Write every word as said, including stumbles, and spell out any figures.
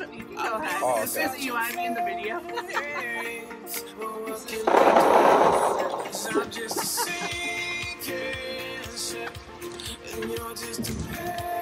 It's, you can go ahead. Oh, okay. This is Eli in the video. I'm just a sinking ship, and you're just a